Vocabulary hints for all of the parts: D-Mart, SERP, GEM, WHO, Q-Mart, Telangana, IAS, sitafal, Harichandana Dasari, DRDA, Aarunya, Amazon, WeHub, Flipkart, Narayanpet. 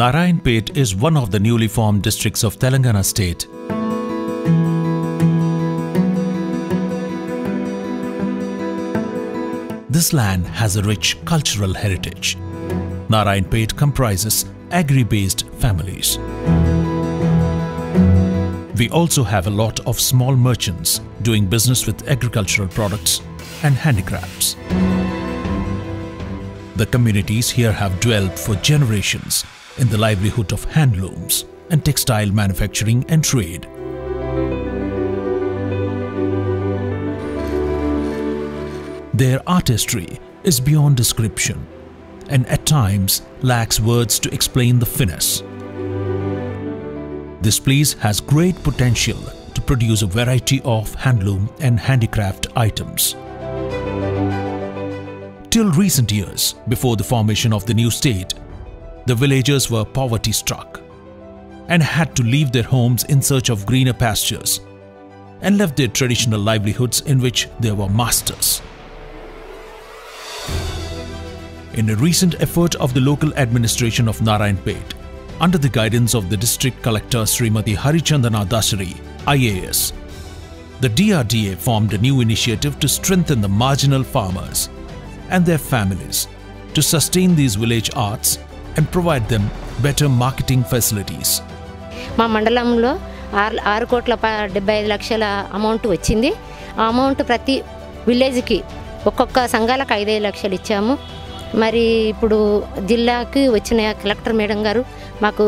Narayanpet is one of the newly formed districts of Telangana state. This land has a rich cultural heritage. Narayanpet comprises agri-based families. We also have a lot of small merchants doing business with agricultural products and handicrafts. The communities here have dwelt for generations in the livelihood of handlooms and textile manufacturing and trade. Their artistry is beyond description and at times lacks words to explain the finesse. This place has great potential to produce a variety of handloom and handicraft items. Till recent years, before the formation of the new state, the villagers were poverty-struck and had to leave their homes in search of greener pastures and left their traditional livelihoods in which they were masters. In a recent effort of the local administration of Narayanpet, under the guidance of the district collector Srimati Harichandana Dasari, IAS, the DRDA formed a new initiative to strengthen the marginal farmers and their families to sustain these village arts and provide them better marketing facilities. మా మండలంలో 6,75,00,000 amount వచ్చింది. ఆ amount ప్రతి village కి ఒక్కొక్క సంఘాలకు 5,00,000 ఇచ్చాము. మరి ఇప్పుడు జిల్లాకి వచ్చిన కలెక్టర్ మేడం గారు మాకు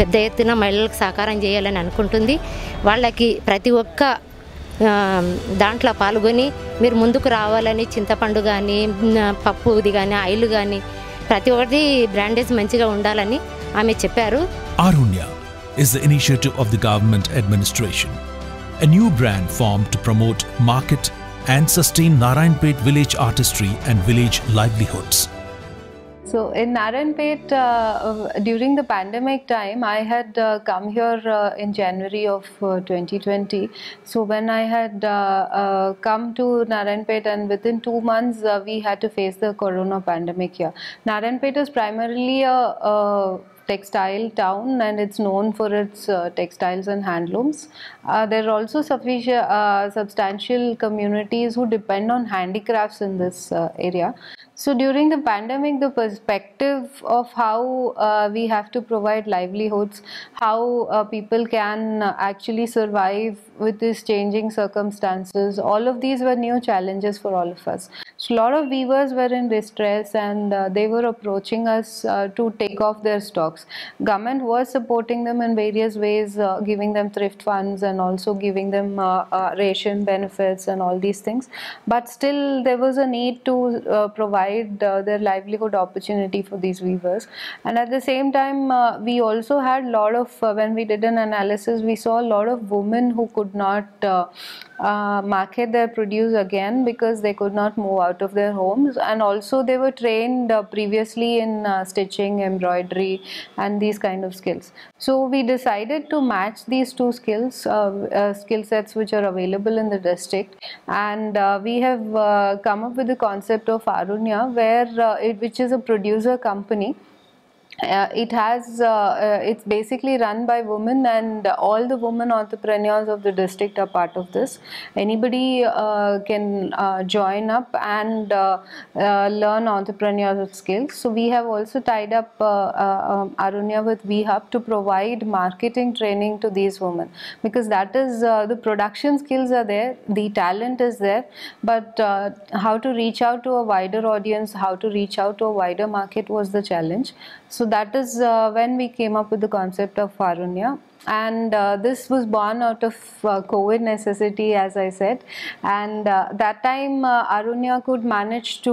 పెద్ద ఎత్తున మహిళలకు సహకారం చేయాలని అనుకుంటుంది. వాళ్ళకి ప్రతి ఒక్క దాంట్లో పాల్గొని మీరు ముందుకు రావాలని చింతపండు గాని పప్పు ఉది గాని ఆయిల్ గాని ప్రతి ఒక్కటి బ్రాండేజ్ మంచిగా ఉండాలని ఆమె చెప్పారు. Aarunya is the initiative of the government administration, a new brand formed to promote, market and sustain Narayanpet village artistry and village livelihoods. So in Narayanpet, during the pandemic time, I had come here in January of 2020. So when I had come to Narayanpet, and within 2 months we had to face the corona pandemic here. Narayanpet is primarily a textile town and it's known for its textiles and handlooms. There are also substantial communities who depend on handicrafts in this area. So during the pandemic, the perspective of how we have to provide livelihoods, how people can actually survive with these changing circumstances, all of these were new challenges for all of us. So a lot of weavers were in distress and they were approaching us to take off their stocks. Government was supporting them in various ways, giving them thrift funds and also giving them ration benefits and all these things. But still there was a need to provide their livelihood opportunity for these weavers. And at the same time, we also had a lot of, when we did an analysis, we saw a lot of women who could not market their produce again because they could not move out of their homes, and also they were trained previously in stitching, embroidery and these kind of skills. So we decided to match these two skills, skill sets which are available in the district, and we have come up with the concept of Aarunya, where which is a producer company. It has it's basically run by women, and all the women entrepreneurs of the district are part of this. Anybody can join up and learn entrepreneurial skills. So we have also tied up Aarunya with WeHub to provide marketing training to these women, because that is the production skills are there, the talent is there, but how to reach out to a wider audience, how to reach out to a wider market was the challenge. So that is when we came up with the concept of Aarunya. And this was born out of COVID necessity, as I said. And that time Aarunya could manage to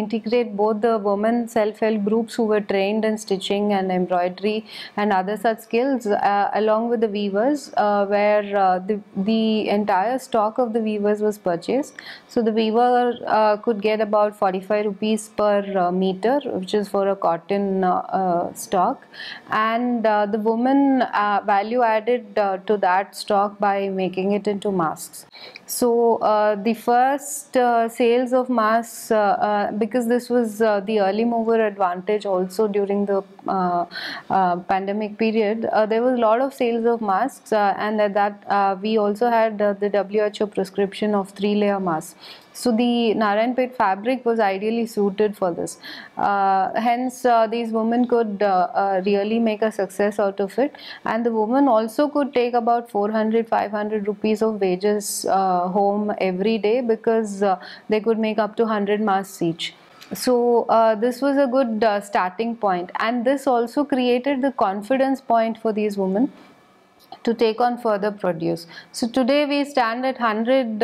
integrate both the women self-help groups who were trained in stitching and embroidery and other such skills, along with the weavers, where the entire stock of the weavers was purchased. So the weaver could get about 45 rupees per meter, which is for a cotton stock. And the woman value added to that stock by making it into masks. So the first sales of masks, because this was the early mover advantage also during the pandemic period, there was a lot of sales of masks, and at that we also had the WHO prescription of 3-layer masks. So the Narayanpet fabric was ideally suited for this. Hence, these women could really make a success out of it, and the woman also could take about 400-500 rupees of wages home every day, because they could make up to 100 masks each. So this was a good starting point, and this also created the confidence point for these women to take on further produce. So today we stand at 100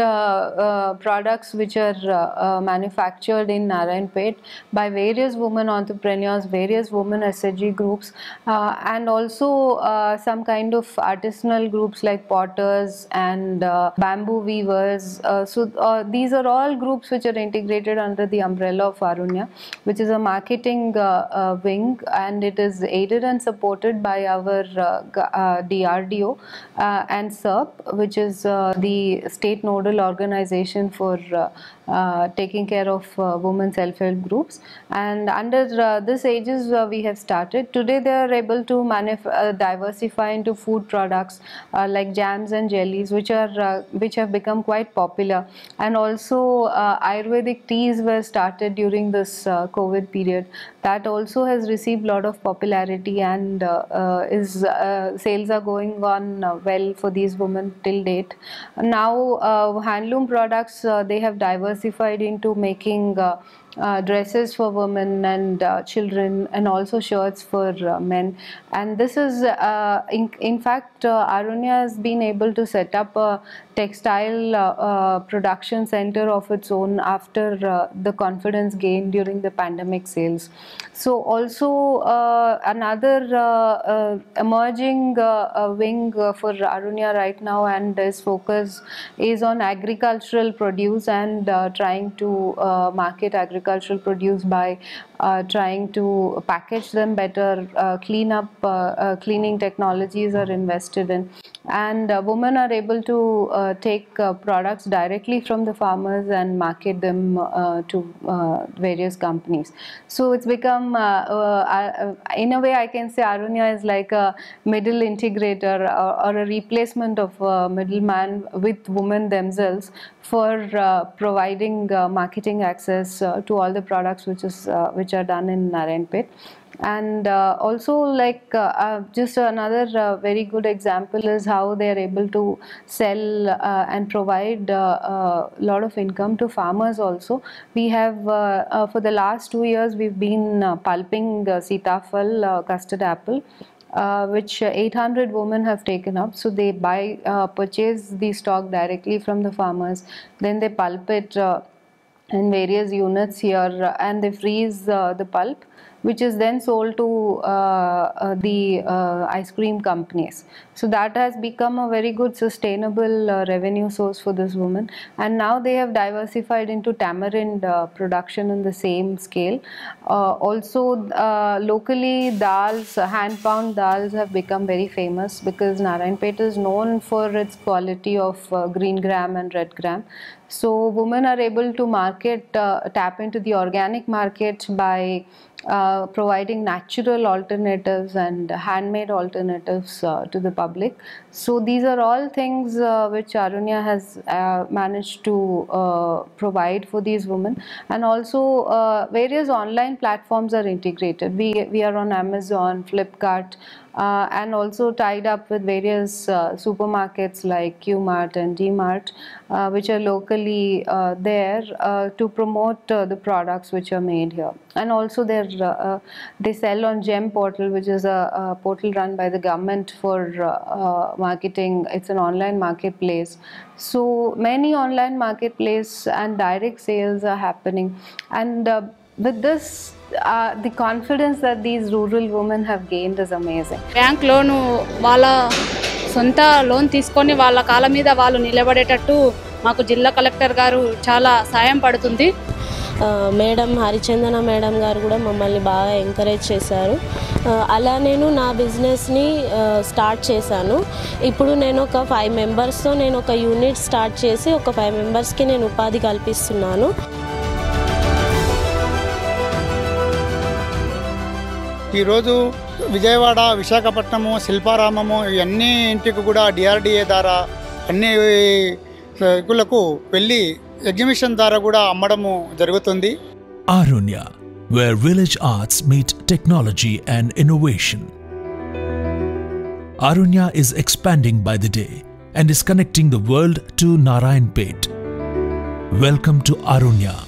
products which are manufactured in Narayanpet by various women entrepreneurs, various women SHG groups, and also some kind of artisanal groups like potters and bamboo weavers. So these are all groups which are integrated under the umbrella of Aarunya, which is a marketing wing, and it is aided and supported by our DRDA and SERP, which is the state nodal organization for taking care of women self-help groups. And under this aegis we have started. Today they are able to diversify into food products like jams and jellies, which are which have become quite popular, and also Ayurvedic teas were started during this COVID period. That also has received lot of popularity, and is sales are going on well for these women till date. Now handloom products, they have diversified into making dresses for women and children, and also shirts for men. And this is in fact Aarunya has been able to set up a textile production center of its own after the confidence gained during the pandemic sales. So also another emerging wing for Aarunya right now, and its focus is on agricultural produce, and trying to market agricultural produce by trying to package them better. Cleaning technologies are invested in, and women are able to take products directly from the farmers and market them to various companies. So it's become in a way I can say Aarunya is like a middle integrator, or a replacement of a middleman with women themselves, for providing marketing access to all the products which are done in Narayanpet. And also, like just another very good example is how they are able to sell and provide a lot of income to farmers also. We have for the last 2 years we've been pulping sitafal, custard apple, which 800 women have taken up. So they buy purchase the stock directly from the farmers, then they pulp it in various units here, and they freeze the pulp, which is then sold to the ice cream companies. So that has become a very good sustainable revenue source for this woman. And now they have diversified into tamarind production in the same scale. Also locally, dals, hand pound dals have become very famous, because Narayanpet is known for its quality of green gram and red gram. So women are able to market, tap into the organic market by providing natural alternatives and handmade alternatives to the public. So these are all things which Aarunya has managed to provide for these women. And also various online platforms are integrated. We are on Amazon, Flipkart, and also tied up with various supermarkets like Q-Mart and D-Mart, which are locally there to promote the products which are made here. And also they sell on GEM portal, which is a portal run by the government for marketing. It's an online marketplace. So many online marketplace and direct sales are happening. And with this, the confidence that these rural women have gained is amazing. Bank loan, wala sonta loan tisukoni wala kala meeda valu nilabadetattu maaku jilla collector garu chala sayam padutundi. Madam Harichandana madam గారు కూడా మమ్మల్ని బాగా encourage చేశారు అలా నేను నా business ని start చేశాను ఇప్పుడు నేను ఒక 5 మెంబర్స్ తో నేను ఒక యూనిట్ స్టార్ట్ చేసి ఒక 5 మెంబర్స్ కి నేను ఉపాధి కల్పిస్తున్నాను ఈ రోజు విజయవాడ విశాఖపట్నం శిల్పారామం ఇవన్నీ ఇంటికి కూడా DRDA ద్వారా అన్ని కులకు వెళ్ళి ఎగ్జిబిషన్ ద్వారా కూడా అమ్మడము జరుగుతుంది Aarunya where village arts meet technology and innovation Aarunya is expanding by the day and is connecting the world to Narayanpet Welcome to Aarunya